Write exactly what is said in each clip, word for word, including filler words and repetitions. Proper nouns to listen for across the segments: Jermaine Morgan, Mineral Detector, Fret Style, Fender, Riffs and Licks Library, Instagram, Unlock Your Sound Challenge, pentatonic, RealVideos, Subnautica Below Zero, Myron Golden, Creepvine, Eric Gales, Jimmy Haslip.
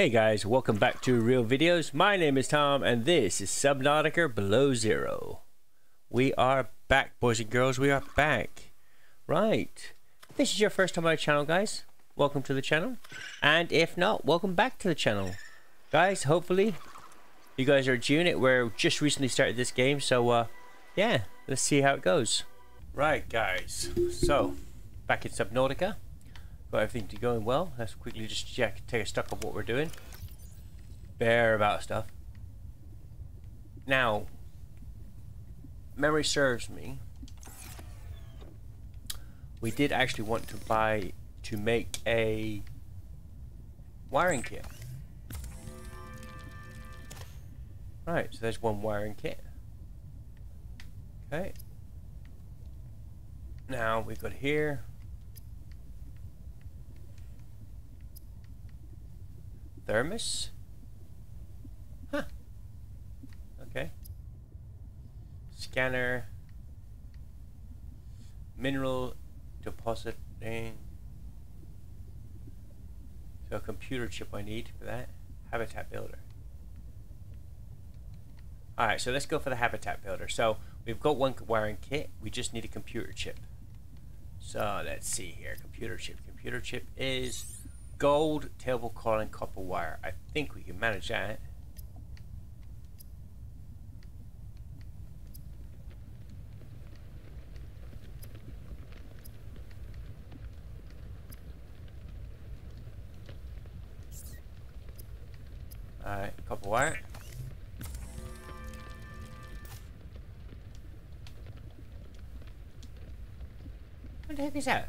Hey guys, welcome back to Real Videos. My name is Tom and this is Subnautica Below Zero. We are back, boys and girls, we are back. Right, if this is your first time on our channel, guys, welcome to the channel. And if not, welcome back to the channel. Guys, hopefully you guys are enjoying it. We're just recently started this game, so uh, yeah, let's see how it goes. Right guys, so back in Subnautica. Got everything to going well. Let's quickly just check, take a stock of what we're doing. Bare about stuff. Now, memory serves me. We did actually want to buy, to make a wiring kit. Right, so there's one wiring kit. Okay. Now we've got here. Thermos? Huh. Okay. Scanner. Mineral depositing. So a computer chip I need for that. Habitat builder. Alright, so let's go for the habitat builder. So we've got one wiring kit. We just need a computer chip. So let's see here. Computer chip. Computer chip is gold, table coil, and copper wire. I think we can manage that. Alright, copper wire. What the heck is that?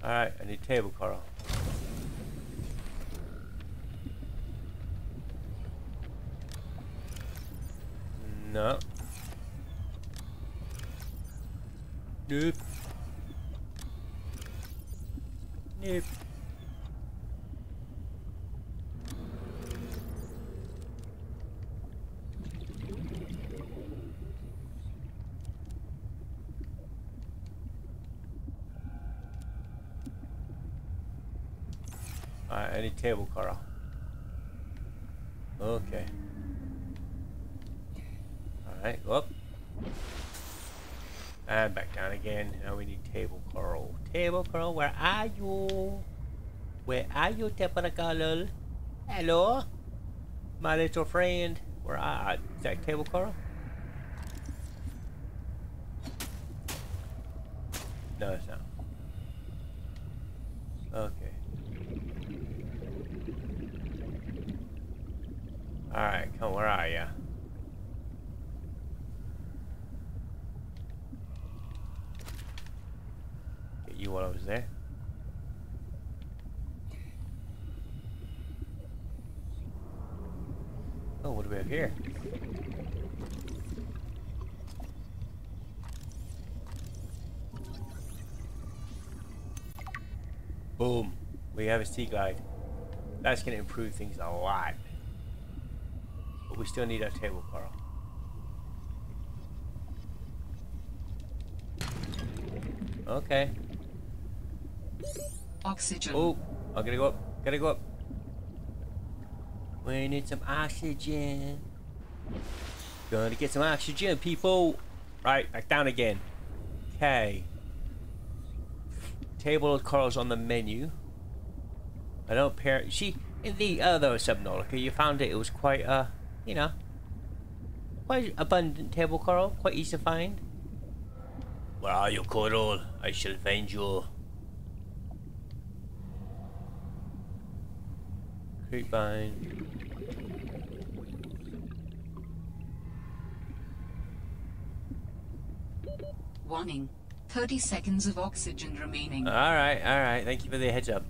Alright, I need table coral. No. Nope. Nope. Alright, I need table coral. Okay. Alright, go up. And back down again. Now we need table coral. Table coral, where are you? Where are you, table coral? Hello? My little friend. Where are you? Is that table coral? No, it's not. Okay. Alright, come on, where are ya? Get you while I was there. Oh, what do we have here? Boom. We have a sea glide. That's gonna improve things a lot. We still need our table coral. Okay. Oxygen. Oh, I'm gonna go up. Gotta go up. We need some oxygen. Gonna get some oxygen, people. Right, back down again. Okay. Table corals on the menu. I don't pair. See, in the other Subnautica, you found it. It was quite a. Uh, You know, quite abundant table coral, quite easy to find. Where are you, coral? I shall find you. Creepvine. Warning, thirty seconds of oxygen remaining. Alright, alright, thank you for the heads up.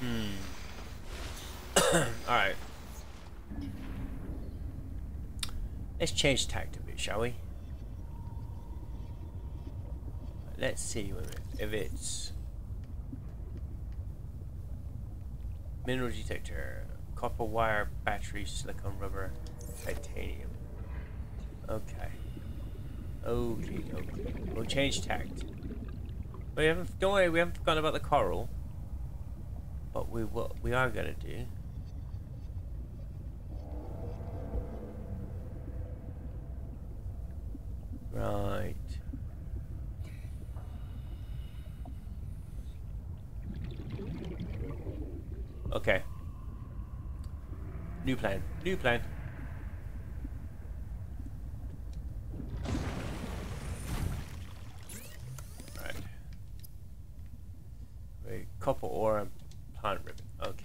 Hmm. Alright. Let's change tact a bit, shall we? Let's see if it's mineral detector, copper wire, battery, silicone rubber, titanium. Okay. Okay, okay. We'll change tact. We haven't, don't worry, we haven't forgotten about the coral. But we, what we are going to do... Right. Okay. New plan. New plan. Right. A copper ore and plant ribbon. Okay.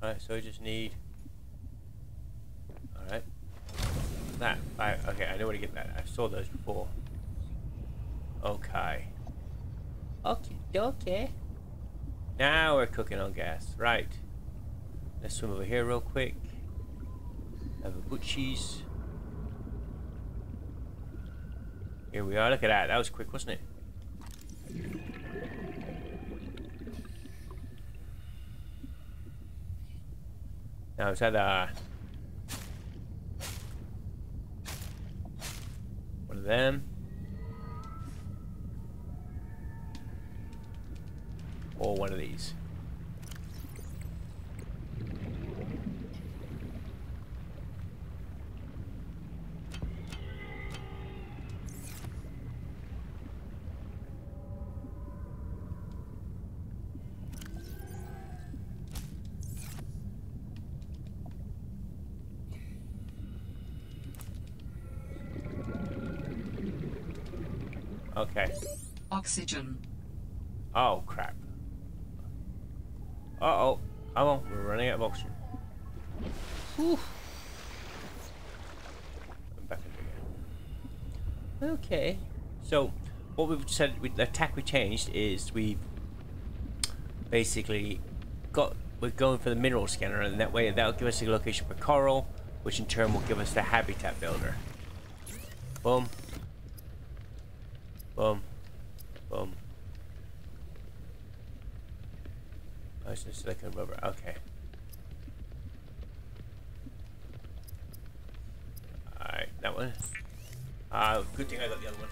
Alright, so we just need... Alright. That. I, okay, I know where to get that. I saw those before. Okay. Okay, okay. Now we're cooking on gas. Right. Let's swim over here real quick. Have a butchies. Here we are. Look at that. That was quick, wasn't it? Now, is that uh, one of them? Or one of these? Okay. Oxygen. Oh crap. Uh oh. Oh, we're running out of oxygen. Whew. I'm back again. Okay. So, what we've said with the attack we changed is we've basically got we're going for the mineral scanner, and that way that'll give us the location for coral, which in turn will give us the habitat builder. Boom. Boom. Boom. Oh, it's just like a rubber. Okay. Alright, that one. Uh, good thing I got the other one.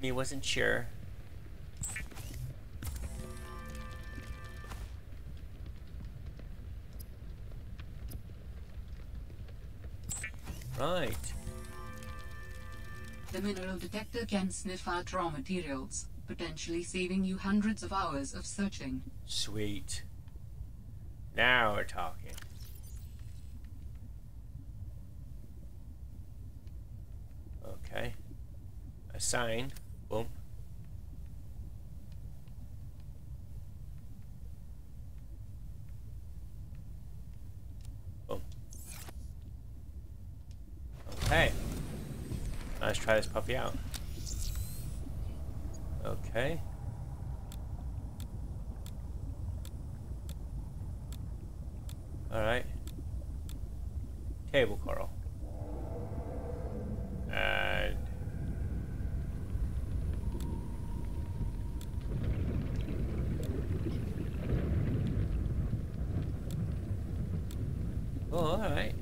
Me wasn't sure. Right. The mineral detector can sniff out raw materials, potentially saving you hundreds of hours of searching. Sweet. Now we're talking. Okay. A sign. Boom. Boom. Okay. Let's try this puppy out. Okay. Alright. Table coral. And... Oh, alright.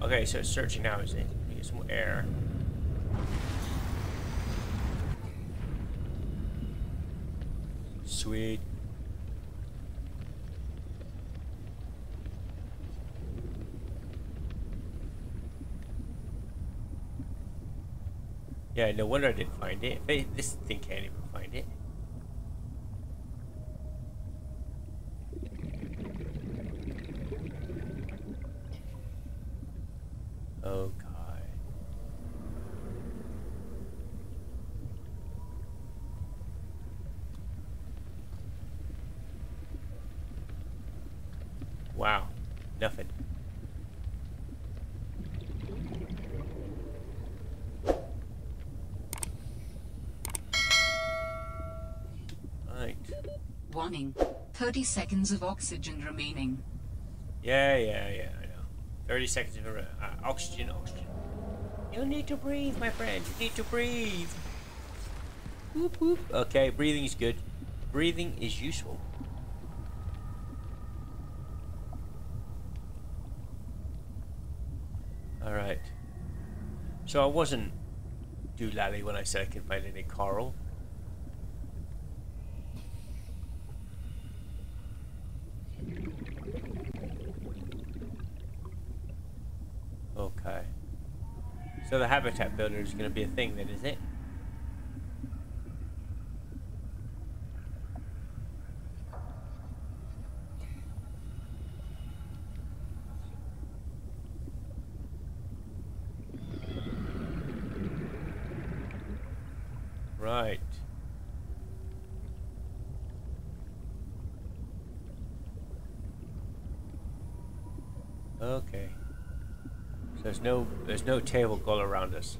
Okay, so it's searching now, is it? Need some air. Sweet. Yeah, no wonder I didn't find it. This thing can't even find it. Wow, nothing. Right. Warning. thirty seconds of oxygen remaining. Yeah, yeah, yeah, I know. thirty seconds of uh, oxygen, oxygen. You need to breathe, my friend. You need to breathe. Whoop, whoop. Okay, breathing is good. Breathing is useful. Alright. So I wasn't doolally when I said I could find any coral. Okay. So the habitat builder is going to be a thing then, is it? Right. Okay. So there's no there's no table all around us.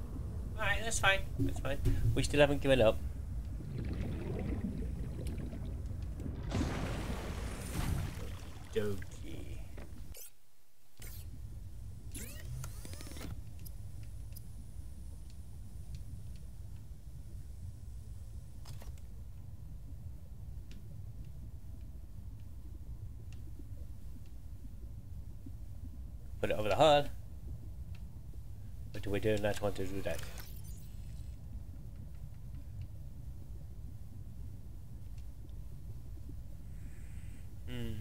Alright, that's fine. That's fine. We still haven't given up. Doki. Put it over the heart. But we do not want to do that. Mm.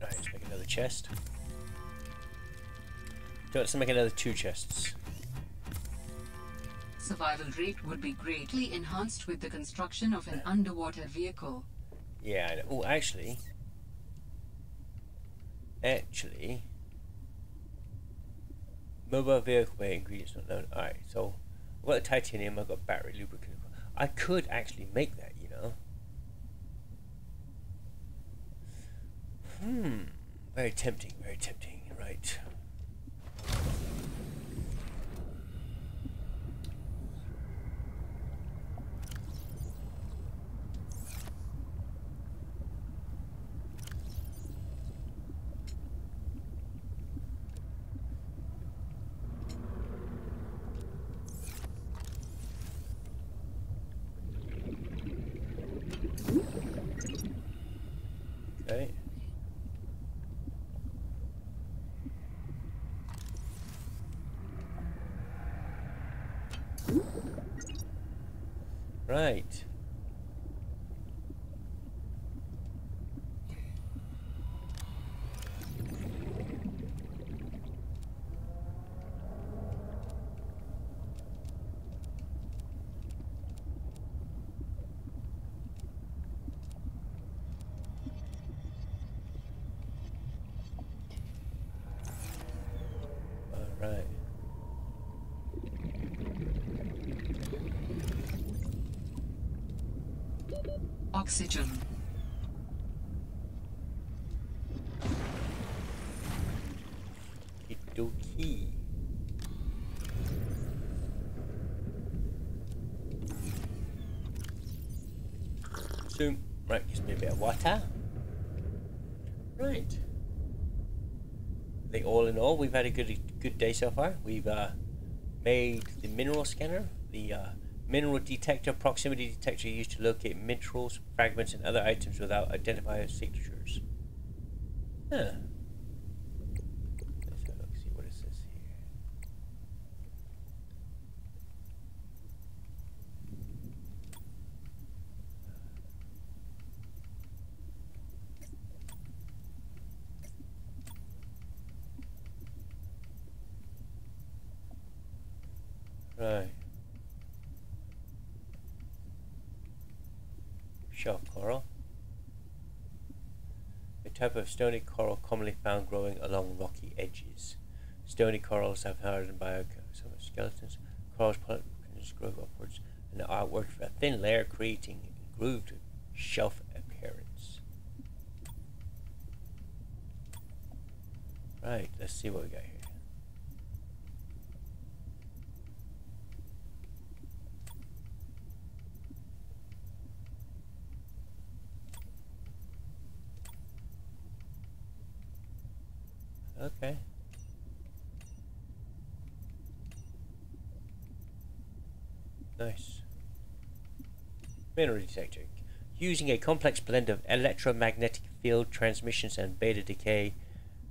Right, let's make another chest. So let's make another two chests. Survival rate would be greatly enhanced with the construction of an underwater vehicle. Yeah, I know. Oh, actually... Actually... Mobile vehicle weight ingredients not known. Alright, so... I've got titanium, I've got battery, lubricant... I could actually make that, you know? Hmm... Very tempting, very tempting, right. Right. Oxygen. Okey-dokey. So, right, gives me a bit of water. Right. I think all in all, we've had a good good day so far. We've uh, made the mineral scanner, the uh, Mineral Detector, proximity detector used to locate minerals, fragments, and other items without identifier signatures. Huh. Let's have a look, see what it says here. Right. Shelf coral, a type of stony coral commonly found growing along rocky edges. Stony corals have hardened bioskeletons. Corals grow upwards and the artwork for a thin layer, creating a grooved shelf appearance. Right, let's see what we got here. Okay. Nice. Mineral detector. Using a complex blend of electromagnetic field transmissions and beta decay,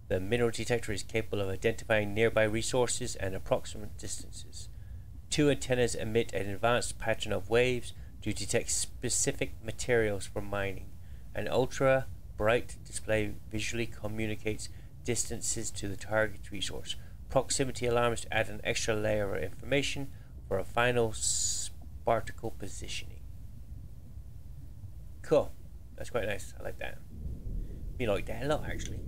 the mineral detector is capable of identifying nearby resources and approximate distances. Two antennas emit an advanced pattern of waves to detect specific materials for mining. An ultra bright display visually communicates distances to the target resource. Proximity alarms add an extra layer of information for a final particle positioning. Cool. That's quite nice. I like that. We like that a lot, actually.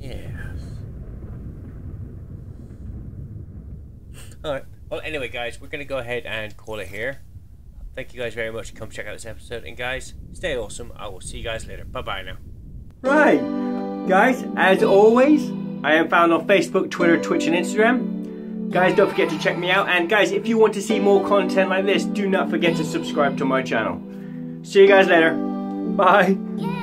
Yeah. Alright. Well, anyway, guys, we're going to go ahead and call it here. Thank you guys very much. Come check out this episode. And, guys, stay awesome. I will see you guys later. Bye-bye now. Right, guys, as always, I am found on Facebook, Twitter, Twitch, and Instagram. Guys, don't forget to check me out. And guys, if you want to see more content like this, do not forget to subscribe to my channel. See you guys later. Bye.